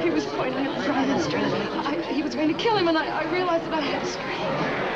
He was pointing at the Prime Minister. He was going to kill him, and I realized that I had to scream.